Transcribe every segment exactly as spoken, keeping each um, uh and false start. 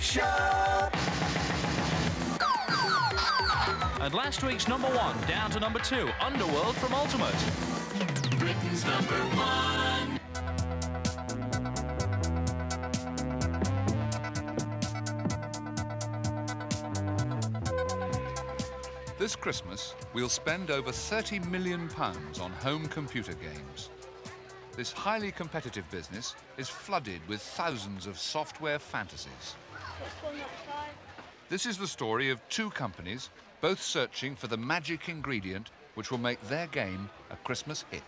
Workshop! And last week's number one down to number two, Underworld from Ultimate. Britain's number one. This Christmas, we'll spend over thirty million pounds on home computer games. This highly competitive business is flooded with thousands of software fantasies. This is the story of two companies, both searching for the magic ingredient which will make their game a Christmas hit.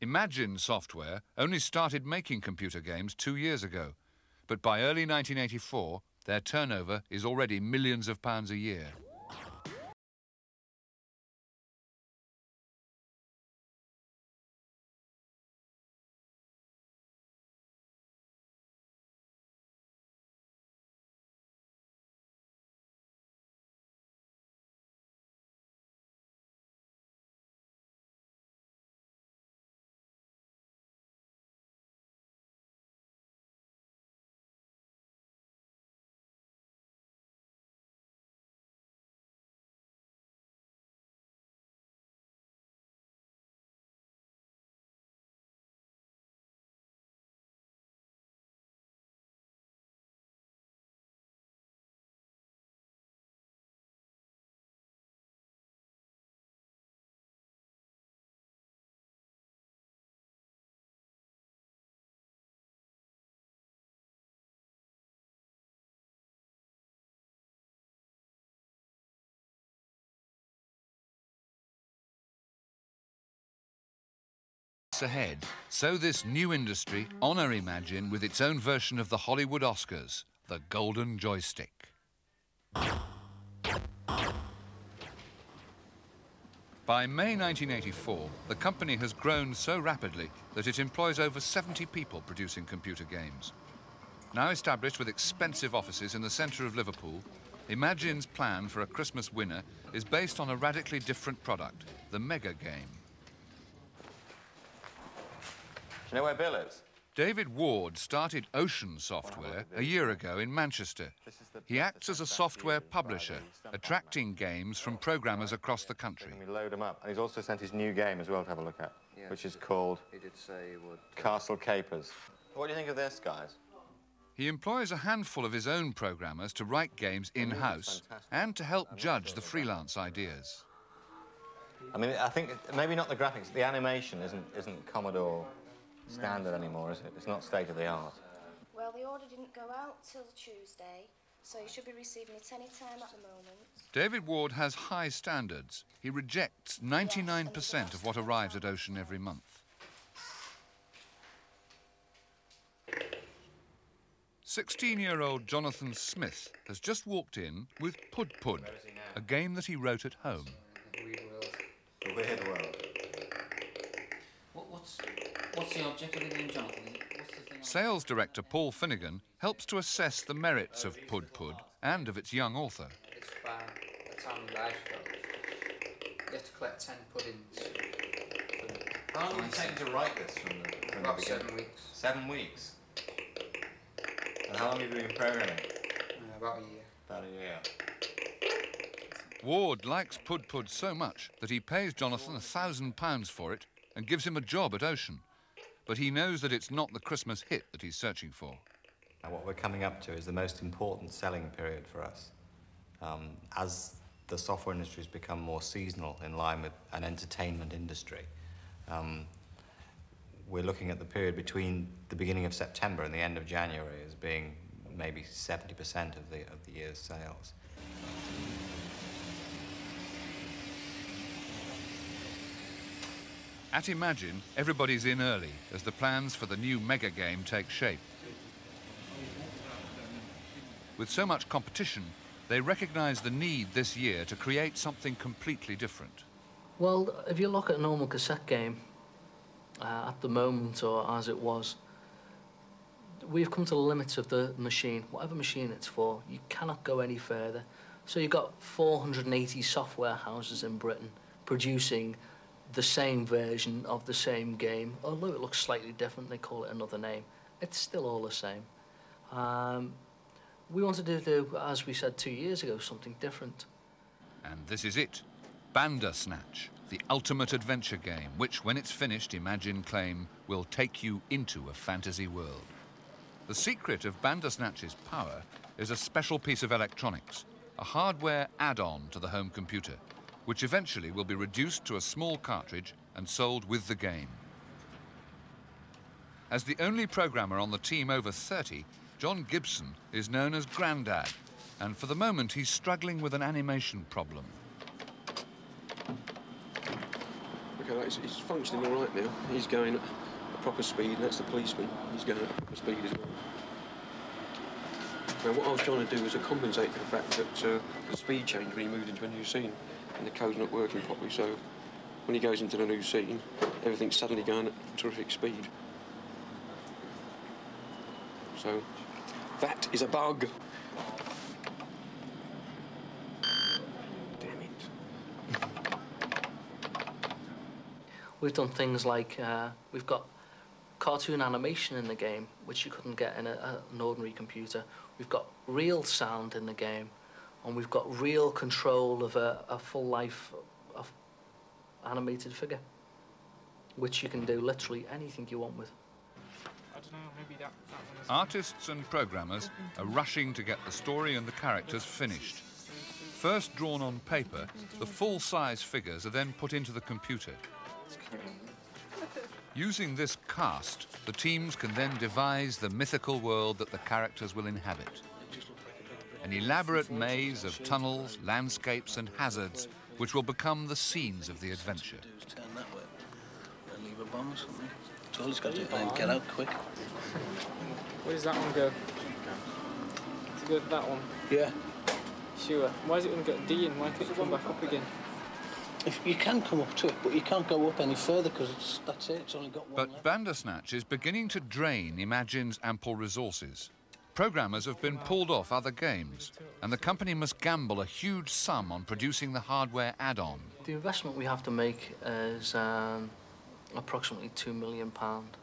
Imagine Software only started making computer games two years ago, but by early nineteen eighty-four, their turnover is already millions of pounds a year. Ahead, so this new industry honor Imagine with its own version of the Hollywood Oscars, the Golden Joystick. By May nineteen eighty-four, the company has grown so rapidly that it employs over seventy people producing computer games. Now established with expensive offices in the center of Liverpool, Imagine's plan for a Christmas winner is based on a radically different product, the Mega Game. Do you know where Bill is? David Ward started Ocean Software a year ago in Manchester. He acts as a software publisher, attracting games from programmers across the country. We load them up, and he's also sent his new game as well to have a look at, which is called Castle Capers. What do you think of this, guys? He employs a handful of his own programmers to write games in-house and to help judge the freelance ideas. I mean, I think maybe not the graphics, the animation isn't isn't Commodore standard anymore, is it? It's not state of the art. Well, the order didn't go out till Tuesday, so you should be receiving it any time at the moment. David Ward has high standards. He rejects ninety-nine percent of what arrives at Ocean every month. sixteen-year-old Jonathan Smith has just walked in with Pud Pud, a game that he wrote at home. The weird world. What, what's... What's the object of the game, Jonathan? Sales director Paul Finnegan helps to assess the merits of Pud Pud and of its young author. It's about a time in life, you have to collect ten puddings. How long did it take to write this from the... From about seven weeks. Seven weeks? And how long have you been programming? Uh, about a year. About a year. Ward likes Pud Pud so much that he pays Jonathan a thousand pounds for it and gives him a job at Ocean. But he knows that it's not the Christmas hit that he's searching for. Now, what we're coming up to is the most important selling period for us. Um, as the software industry has become more seasonal in line with an entertainment industry, um, we're looking at the period between the beginning of September and the end of January as being maybe seventy percent of the, of the year's sales. At Imagine, everybody's in early as the plans for the new Mega Game take shape. With so much competition, they recognise the need this year to create something completely different. Well, if you look at a normal cassette game, uh, at the moment, or as it was, we've come to the limits of the machine, whatever machine it's for. You cannot go any further. So you've got four hundred and eighty software houses in Britain producing the same version of the same game, although it looks slightly different, they call it another name. It's still all the same. Um, we wanted to do, as we said two years ago, something different. And this is it, Bandersnatch, the ultimate adventure game, which, when it's finished, Imagine claim, will take you into a fantasy world. The secret of Bandersnatch's power is a special piece of electronics, a hardware add-on to the home computer, which eventually will be reduced to a small cartridge and sold with the game. As the only programmer on the team over thirty, John Gibson is known as Grandad, and for the moment he's struggling with an animation problem. Okay, it's, it's functioning all right now. He's going at a proper speed, and that's the policeman. He's going at a proper speed as well. Now, what I was trying to do was to compensate for the fact that uh, the speed changed when he moved into a new scene, and the code's not working properly, so when he goes into the new scene, everything's suddenly going at terrific speed. So, that is a bug. Damn it. We've done things like, uh, we've got cartoon animation in the game, which you couldn't get in a, a, an ordinary computer. We've got real sound in the game, and we've got real control of a, a full life of animated figure, which you can do literally anything you want with. I don't know, maybe that, that one. Artists and programmers are rushing to get the story and the characters finished. First drawn on paper, the full-size figures are then put into the computer. Using this cast, the teams can then devise the mythical world that the characters will inhabit. An elaborate maze of tunnels, landscapes and hazards, which will become the scenes of the adventure. It's got to get out quick. Where does that one go? Does it go to that one? Yeah. Sure. Why is it going to go to D and why can't it come back up again? If you can come up to it, but you can't go up any further because that's it, it's only got one But left. Bandersnatch is beginning to drain Imagine's ample resources. Programmers have been pulled off other games, and the company must gamble a huge sum on producing the hardware add-on. The investment we have to make is... Um... approximately two million pound.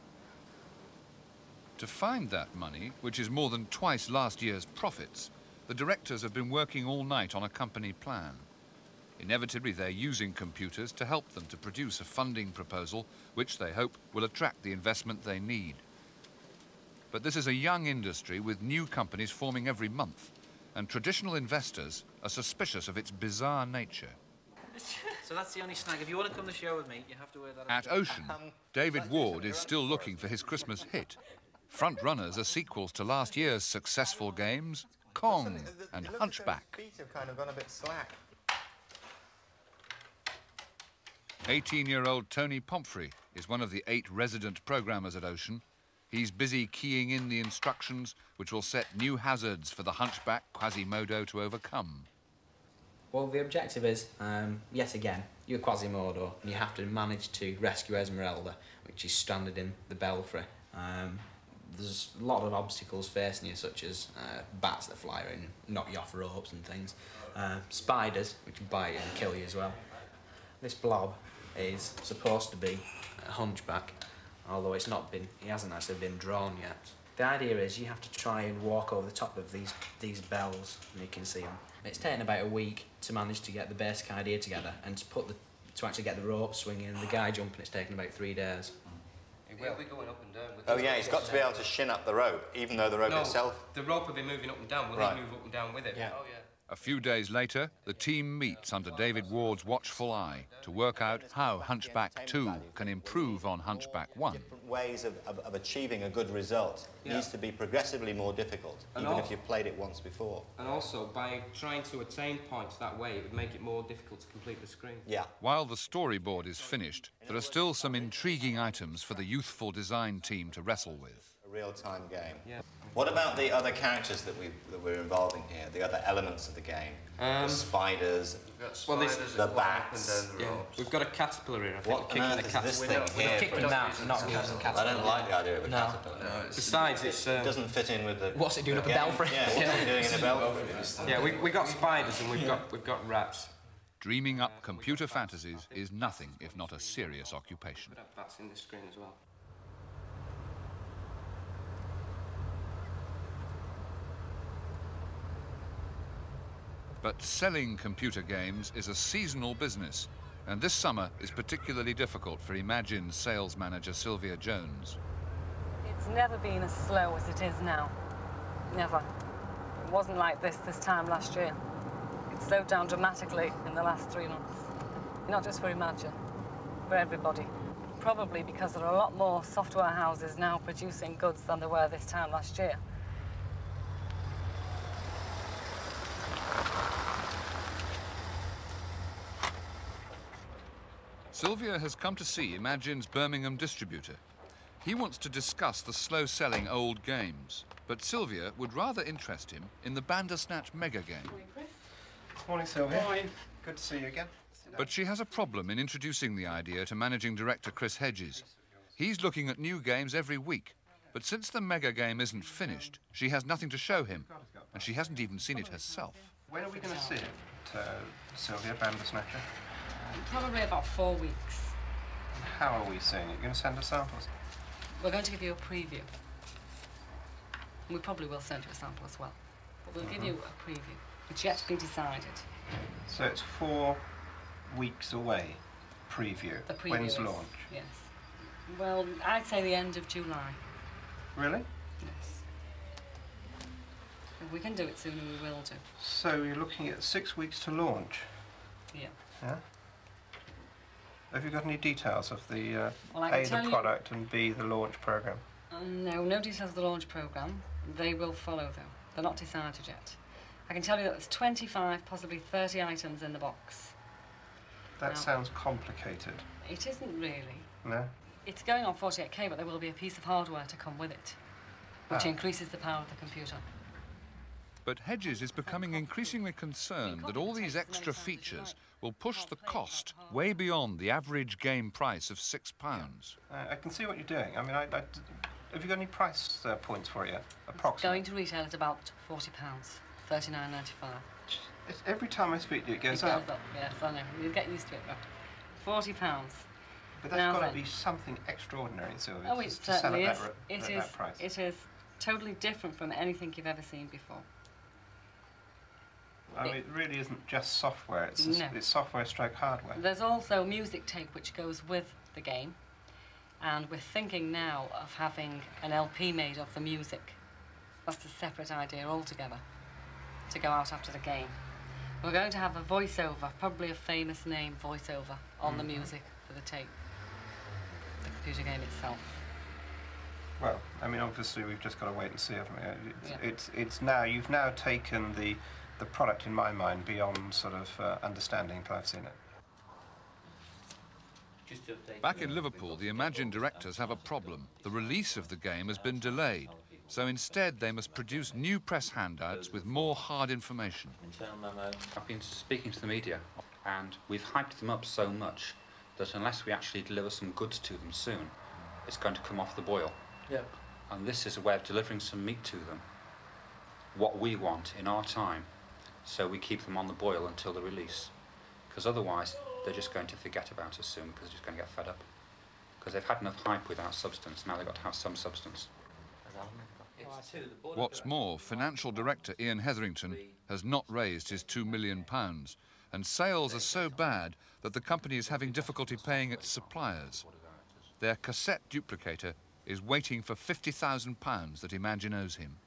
To find that money, which is more than twice last year's profits, the directors have been working all night on a company plan. Inevitably, they're using computers to help them to produce a funding proposal, which they hope will attract the investment they need. But this is a young industry with new companies forming every month, and traditional investors are suspicious of its bizarre nature. So that's the only snag. If you want to come to the show with me, you have to wear that. At Ocean, David Ward is still looking for his Christmas hit. Front runners are sequels to last year's successful games, Kong and Hunchback. eighteen-year-old Tony Pomfrey is one of the eight resident programmers at Ocean. He's busy keying in the instructions which will set new hazards for the Hunchback Quasimodo to overcome. Well, the objective is, um, yet again, you're Quasimodo, and you have to manage to rescue Esmeralda, which is stranded in the belfry. Um, there's a lot of obstacles facing you, such as uh, bats that fly around and knock you off ropes and things, uh, spiders, which bite you and kill you as well. This blob is supposed to be a hunchback, although it's not been, he hasn't actually been drawn yet. The idea is you have to try and walk over the top of these, these bells, and you can see them. It's taken about a week to manage to get the basic idea together and to put the to actually get the rope swinging and the guy jumping. It's taken about three days. It will be going up and down. With oh yeah, he's got to be able to shin up the rope, even though the rope no, itself. The rope will be moving up and down. Will right. he move up and down with it? Yeah. Oh, yeah. A few days later, the team meets under David Ward's watchful eye to work out how Hunchback two can improve on Hunchback one. Different ways of, of, of achieving a good result yeah. needs to be progressively more difficult, and even if you've played it once before. And also, by trying to attain points that way, it would make it more difficult to complete the screen. Yeah. While the storyboard is finished, there are still some intriguing items for the youthful design team to wrestle with. Real-time game. Yeah. What about the other characters that, we, that we're involving here, the other elements of the game? Um, the spiders, well, spiders the bats. And the yeah. We've got a caterpillar here. I think what on earth is this thing here? Kicking them out and not using caterpillar. I don't like the idea of a no. caterpillar. No, it's, Besides, it's... Um, it doesn't fit in with the... What's it doing up a belfry? Yeah, what's it doing in a belfry? Yeah, we, we got spiders and we've, yeah. got, we've got rats. Dreaming up computer fantasies is nothing if not a serious occupation. That's in the screen as well. But selling computer games is a seasonal business, and this summer is particularly difficult for Imagine sales manager Sylvia Jones. It's never been as slow as it is now. Never. It wasn't like this this time last year. It slowed down dramatically in the last three months. Not just for Imagine, for everybody. Probably because there are a lot more software houses now producing goods than there were this time last year. Sylvia has come to see Imagine's Birmingham distributor. He wants to discuss the slow-selling old games, but Sylvia would rather interest him in the Bandersnatch Mega Game. Morning, Sylvia. Morning. Good to see you again. But she has a problem in introducing the idea to managing director Chris Hedges. He's looking at new games every week, but since the Mega Game isn't finished, she has nothing to show him, and she hasn't even seen it herself. When are we going to see it, uh, Sylvia, Bandersnatch? Probably about four weeks. How are we seeing it? You're going to send us samples? We're going to give you a preview. We probably will send you a sample as well. But we'll mm-hmm. give you a preview. It's yet to be decided. So it's four weeks away, preview. The preview. When's is, launch? Yes. Well, I'd say the end of July. Really? Yes. If we can do it sooner, we will do. So you're looking at six weeks to launch? Yeah. Yeah? Have you got any details of the, uh, well, A, the product, you... and B, the launch programme? Uh, no, no details of the launch programme. They will follow, though. They're not decided yet. I can tell you that there's twenty-five, possibly thirty items in the box. That now, sounds complicated. It isn't really. No? It's going on forty-eight K, but there will be a piece of hardware to come with it, which ah. increases the power of the computer. But Hedges is becoming increasingly concerned that all these extra features will push the cost way beyond the average game price of six pounds. Uh, I can see what you're doing. I mean, I, I, have you got any price uh, points for it yet? Approximately. It's going to retail at about forty pounds, thirty-nine ninety-five. It's, every time I speak to you, it goes, it goes up. up. Yes, I know. You'll get used to it, right? Forty pounds. But that's now got then. to be something extraordinary, Sylvia. Oh, it to certainly sell at is. That, it at is. That price. It is totally different from anything you've ever seen before. I mean, it really isn't just software, it's, no. it's software stroke hardware. There's also music tape which goes with the game, and we're thinking now of having an L P made of the music. That's a separate idea altogether, to go out after the game. We're going to have a voiceover, probably a famous name voiceover, on mm. the music for the tape, the computer game itself. Well, I mean, obviously we've just got to wait and see, haven't we? It's, yeah. it's, it's now, you've now taken the... the product in my mind beyond sort of uh, understanding until I've seen it. Back in Liverpool, the Imagine directors have a problem. The release of the game has been delayed, so instead they must produce new press handouts with more hard information. I've been speaking to the media, and we've hyped them up so much that unless we actually deliver some goods to them soon, it's going to come off the boil. Yep. And this is a way of delivering some meat to them, what we want in our time, so we keep them on the boil until the release, because otherwise they're just going to forget about us soon, because they're just going to get fed up, because they've had enough hype without substance. Now they've got to have some substance. What's more, financial director Ian Hetherington has not raised his two million pounds, and sales are so bad that the company is having difficulty paying its suppliers. Their cassette duplicator is waiting for fifty thousand pounds that Imagine owes him.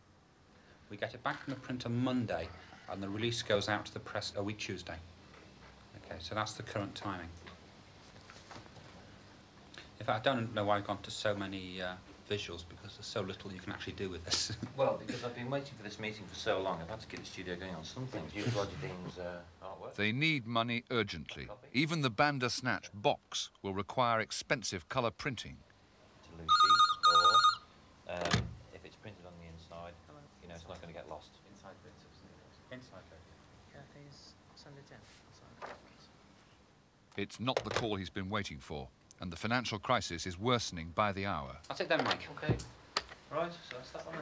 We get it back from the printer Monday, and the release goes out to the press a week Tuesday. Okay, so that's the current timing. In fact, I don't know why I've gone to so many uh, visuals, because there's so little you can actually do with this. Well, because I've been waiting for this meeting for so long, I've had to get the studio going on some things. You've got things, uh, artwork. They need money urgently. Even the Bandersnatch box will require expensive colour printing. To Lucy, or um, if it's printed on the inside, you know, it's not going to get lost. Inside bits of something else. Inside bits. It's not the call he's been waiting for, and the financial crisis is worsening by the hour. I'll take that, Mike. OK. Right, so that's that one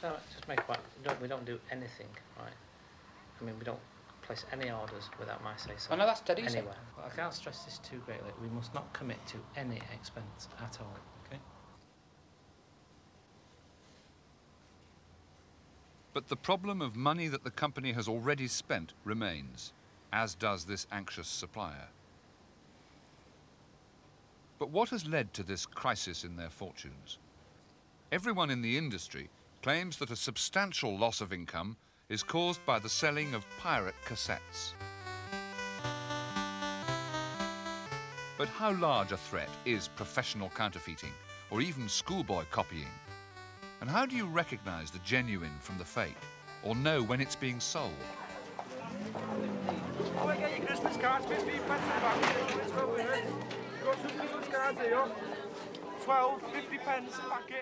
then. No, just make one. We don't, we don't do anything, right? I mean, we don't place any orders without my say-so. Oh no, that's dead easy. Anywhere. Well, I can't stress this too greatly. We must not commit to any expense at all. Okay. But the problem of money that the company has already spent remains, as does this anxious supplier. But what has led to this crisis in their fortunes? Everyone in the industry claims that a substantial loss of income is caused by the selling of pirate cassettes. But how large a threat is professional counterfeiting, or even schoolboy copying? And how do you recognize the genuine from the fake, or know when it's being sold?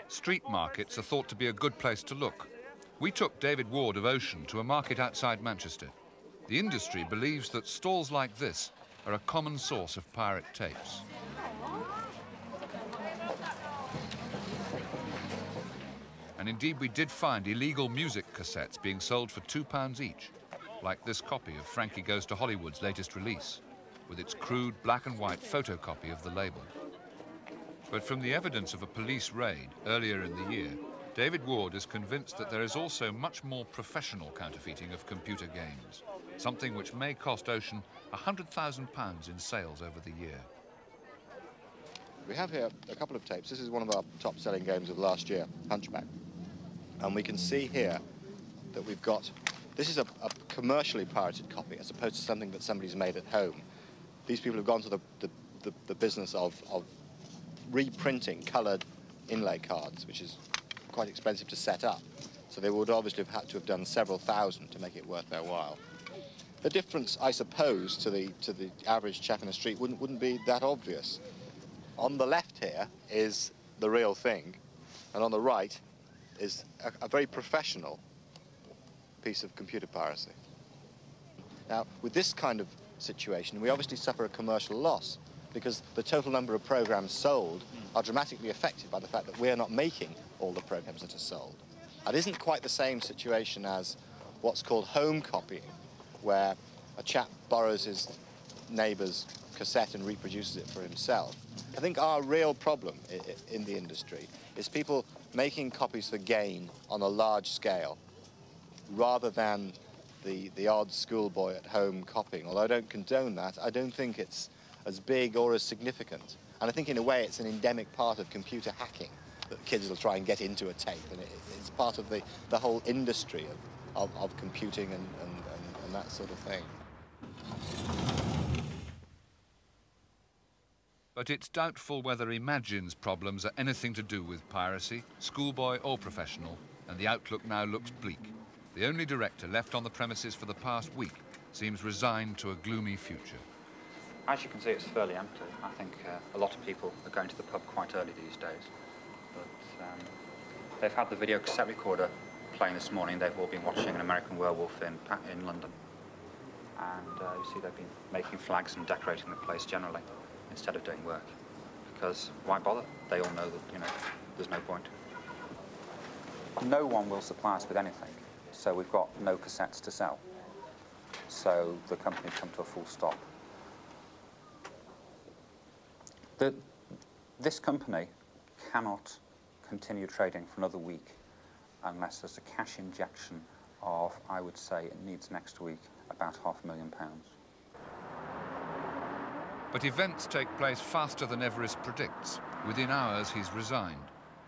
Street markets are thought to be a good place to look. We took David Ward of Ocean to a market outside Manchester. The industry believes that stalls like this are a common source of pirate tapes. And indeed, we did find illegal music cassettes being sold for two pounds each, like this copy of Frankie Goes to Hollywood's latest release, with its crude black and white photocopy of the label. But from the evidence of a police raid earlier in the year, David Ward is convinced that there is also much more professional counterfeiting of computer games, something which may cost Ocean one hundred thousand pounds in sales over the year. We have here a couple of tapes. This is one of our top-selling games of last year, Hunchback. And we can see here that we've got, this is a, a commercially pirated copy as opposed to something that somebody's made at home. These people have gone to the, the, the, the business of, of reprinting coloured inlay cards, which is quite expensive to set up, so they would obviously have had to have done several thousand to make it worth their while. The difference, I suppose, to the to the average chap in the street wouldn't wouldn't be that obvious. On the left here is the real thing, and on the right is a, a very professional piece of computer piracy. Now, with this kind of situation, we obviously suffer a commercial loss, because the total number of programs sold are dramatically affected by the fact that we're not making all the programs that are sold. That isn't quite the same situation as what's called home copying, where a chap borrows his neighbour's cassette and reproduces it for himself. I think our real problem in the industry is people making copies for gain on a large scale, rather than the, the odd schoolboy at home copying. Although I don't condone that, I don't think it's as big or as significant. And I think in a way it's an endemic part of computer hacking, that kids will try and get into a tape, and it, it's part of the, the whole industry of, of, of computing and, and, and, and that sort of thing. But it's doubtful whether Imagine's problems are anything to do with piracy, schoolboy or professional, and the outlook now looks bleak. The only director left on the premises for the past week seems resigned to a gloomy future. As you can see, it's fairly empty. I think uh, a lot of people are going to the pub quite early these days. But um, they've had the video cassette recorder playing this morning. They've all been watching An American Werewolf in, in London. And uh, you see they've been making flags and decorating the place generally instead of doing work. Because why bother? They all know that, you know, there's no point. No one will supply us with anything, so we've got no cassettes to sell. So the company's come to a full stop. The, this company cannot continue trading for another week unless there's a cash injection of, I would say, it needs next week about half a million pounds. But events take place faster than Everest predicts. Within hours, he's resigned.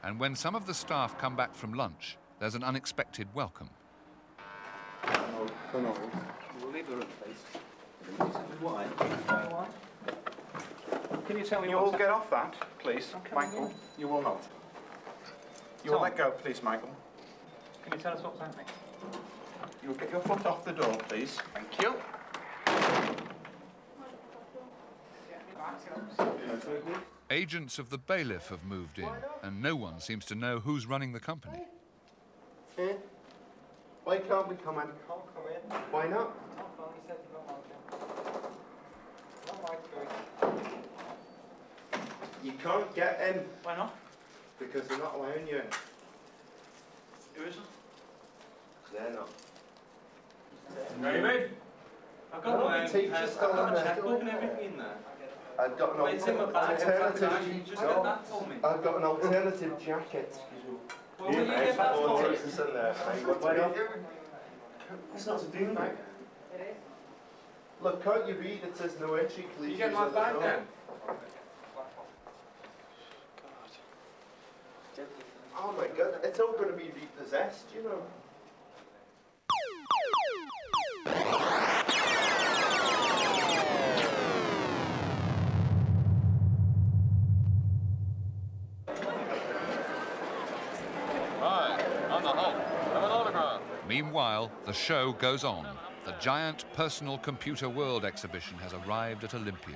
And when some of the staff come back from lunch, there's an unexpected welcome. Hello, hello. We'll leave the room, please. Why? Why? Can you tell me? You will get off that, please, Michael. In. You will not. You Tom. will let go, please, Michael. Can you tell us what's happening? You will get your foot off the door, please. Thank you. Agents of the bailiff have moved in, and no one seems to know who's running the company. Hey. Why can't we come in? Can't come in. Why not? You can't get in. Why not? Because they're not allowing you in. Who isn't? They're not. David? teacher's still in there. I've got everything in there. I've got an alternative. I've got an alternative jacket. Well, you get that for it. It's not to do with it. It is. Look, can't you read? It says no entry, please. You get my bag then. Oh my god, it's all going to be repossessed, you know. Right, on the hop, have an autograph. Meanwhile, the show goes on. The giant Personal Computer World exhibition has arrived at Olympia.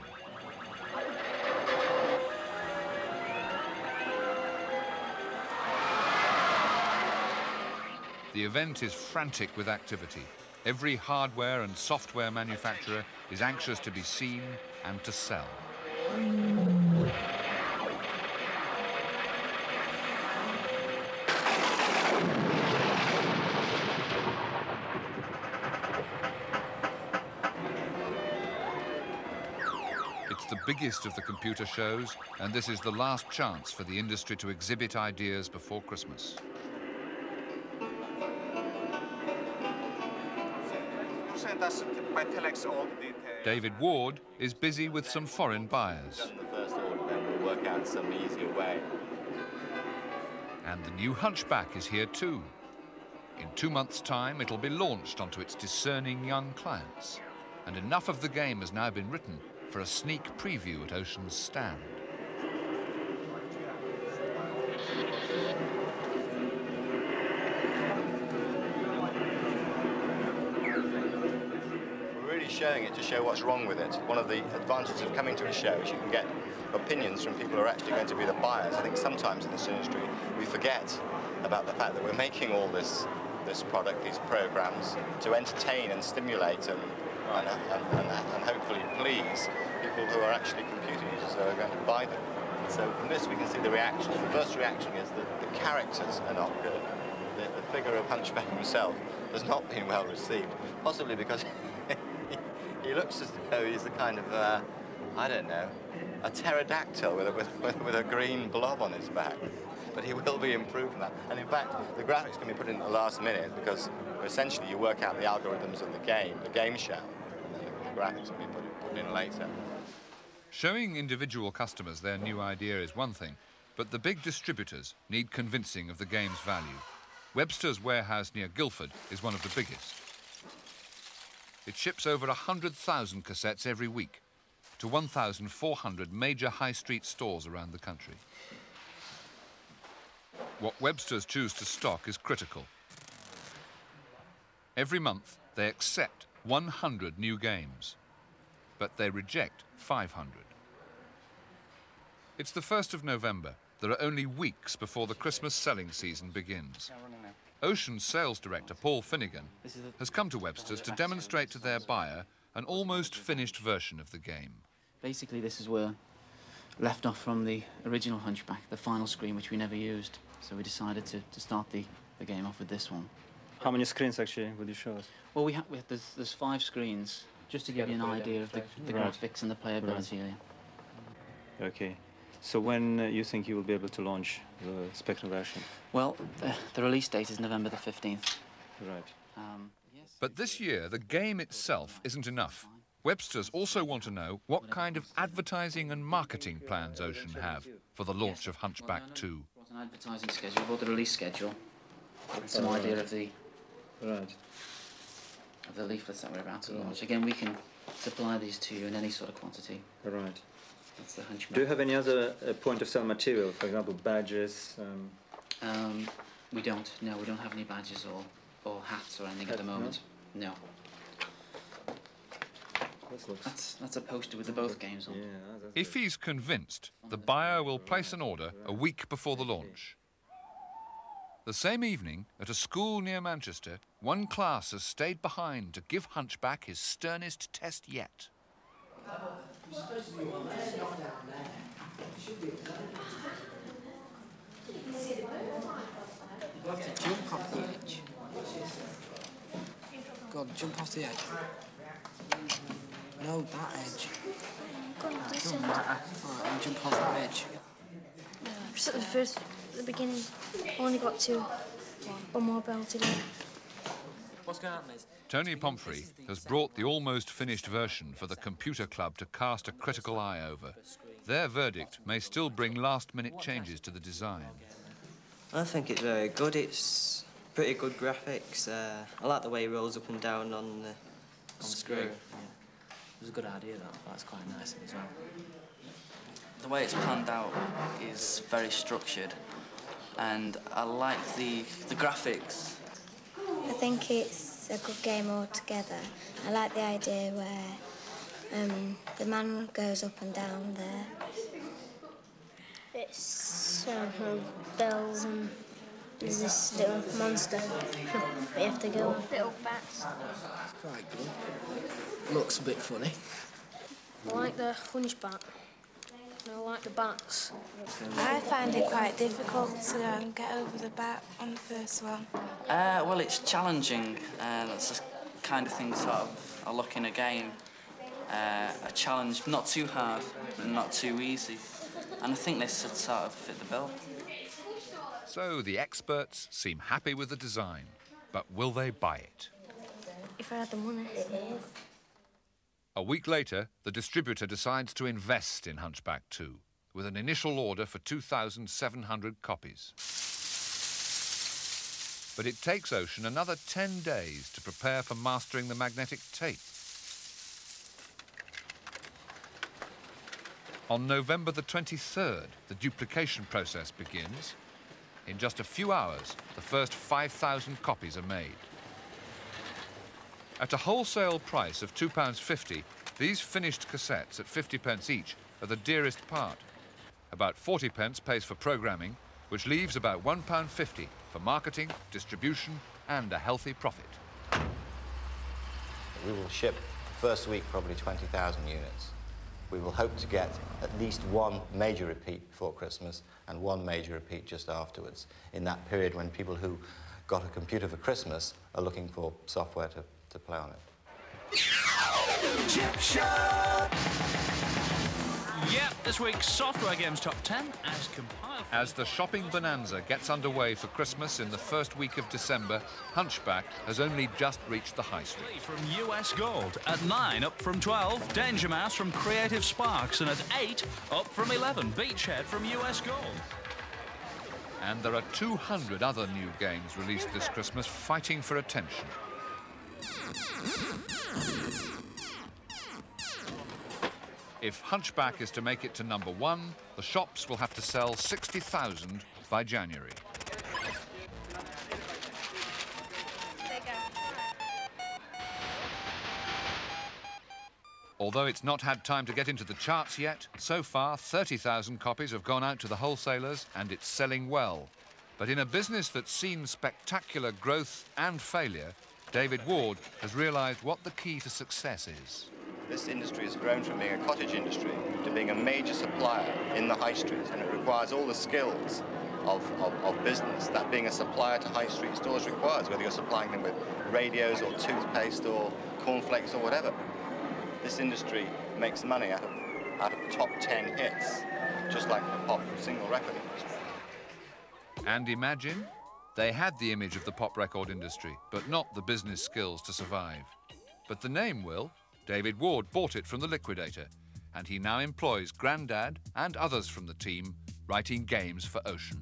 The event is frantic with activity. Every hardware and software manufacturer is anxious to be seen and to sell. It's the biggest of the computer shows, and this is the last chance for the industry to exhibit ideas before Christmas. David Ward is busy with some foreign buyers. And the new Hunchback is here too. In two months' time, it'll be launched onto its discerning young clients. And enough of the game has now been written for a sneak preview at Ocean's stand. Showing it to show what's wrong with it. One of the advantages of coming to a show is you can get opinions from people who are actually going to be the buyers. I think sometimes in this industry we forget about the fact that we're making all this this product, these programs, to entertain and stimulate and, and, and, and, and hopefully please people who are actually computer users who are going to buy them. So from this we can see the reaction. The first reaction is that the characters are not good. The, the figure of Hunchback himself has not been well received, possibly because he looks as though he's the kind of, uh, I don't know, a pterodactyl with a, with, with a green blob on his back. But he will be improved on that. And in fact, the graphics can be put in at the last minute because essentially you work out the algorithms of the game, the game shell, and then the graphics can be put, put in later. Showing individual customers their new idea is one thing, but the big distributors need convincing of the game's value. Webster's warehouse near Guildford is one of the biggest. It ships over one hundred thousand cassettes every week to one thousand four hundred major high street stores around the country. What Webster's choose to stock is critical. Every month, they accept one hundred new games, but they reject five hundred. It's the first of November. There are only weeks before the Christmas selling season begins. Ocean's sales director, Paul Finnegan, has come to Webster's to demonstrate to their buyer an almost finished version of the game. Basically, this is where left off from the original Hunchback, the final screen, which we never used. So we decided to, to start the, the game off with this one. How many screens, actually, would you show us? Well, we have, we have there's, there's five screens, just to give you an idea of the, the right. graphics and the playability. Right. Yeah. OK. So when uh, you think you will be able to launch the Spectrum version? Well, the, the release date is November the fifteenth. Right. Um, yes. But this year, the game itself isn't enough. Webster's also want to know what kind of advertising and marketing plans Ocean have for the launch of Hunchback two. Well, I an advertising schedule, but the release schedule. Some right. idea of the right of the leaflets that we're about to launch. Again, we can supply these to you in any sort of quantity. Right. That's the Hunchback. Do you have any other uh, point-of-sale material, for example, badges? Um... Um, we don't. No, we don't have any badges or, or hats or anything Hat, at the moment. No. no. This looks that's, that's a poster with the both games on. Yeah, if he's convinced, the buyer will place an order a week before the launch. The same evening, at a school near Manchester, one class has stayed behind to give Hunchback his sternest test yet. Jump off the edge. God, jump off the edge. No, that edge. God, that doesn't matter. All right, I'll jump off that edge. No, just at the first, at the beginning, I only got two. One more bell to go. What's going to happen is... Tony Pomfrey has brought the almost finished version for the Computer Club to cast a critical eye over. Their verdict may still bring last-minute changes to the design. I think it's very good. It's pretty good graphics. Uh, I like the way it rolls up and down on the, on the screw. Yeah. It was a good idea, that. That's quite nice as well. The way it's planned out is very structured, and I like the, the graphics. I think it's a good game altogether. I like the idea where Um, the man goes up and down there. It's uh, bells and there's this little monster. We have to go little bats. Quite good. Looks a bit funny. I like the hunchback. I like the bats. I find it quite difficult to um, get over the bat on the first one. Uh, well, it's challenging. Uh, that's the kind of thing sort of I look in a game. Uh, a challenge, not too hard, but not too easy. And I think this should sort of fit the bill. So the experts seem happy with the design, but will they buy it? If I had the money. A week later, the distributor decides to invest in Hunchback two, with an initial order for two thousand seven hundred copies. But it takes Ocean another ten days to prepare for mastering the magnetic tape. On November the twenty-third, the duplication process begins. In just a few hours, the first five thousand copies are made. At a wholesale price of two pounds fifty, these finished cassettes at fifty pence each are the dearest part. About forty pence pays for programming, which leaves about one pound fifty for marketing, distribution, and a healthy profit. We will ship first week probably twenty thousand units. We will hope to get at least one major repeat before Christmas and one major repeat just afterwards, in that period when people who got a computer for Christmas are looking for software to, to play on it. Chip shot! Yep, this week's Software Games Top ten as compiled... As the shopping bonanza gets underway for Christmas in the first week of December, Hunchback has only just reached the high street. From U S Gold, at nine up from twelve, Danger Mouse from Creative Sparks, and at eight up from eleven, Beachhead from U S Gold. And there are two hundred other new games released this Christmas fighting for attention. If Hunchback is to make it to number one, the shops will have to sell sixty thousand by January. Although it's not had time to get into the charts yet, so far thirty thousand copies have gone out to the wholesalers and it's selling well. But in a business that's seen spectacular growth and failure, David Ward has realised what the key to success is. This industry has grown from being a cottage industry to being a major supplier in the high streets, and it requires all the skills of, of, of business that being a supplier to high street stores requires, whether you're supplying them with radios or toothpaste or cornflakes or whatever. This industry makes money out of, out of top ten hits, just like the pop single record industry. And imagine, they had the image of the pop record industry, but not the business skills to survive. But the name will. David Ward bought it from the liquidator, and he now employs Grandad and others from the team writing games for Ocean.